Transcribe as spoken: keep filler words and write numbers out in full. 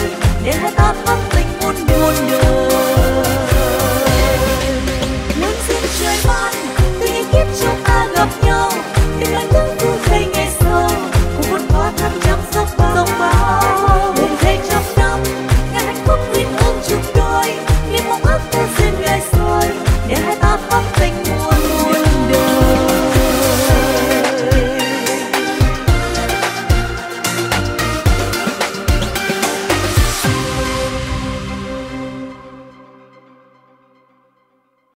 rồi, để hết áp áp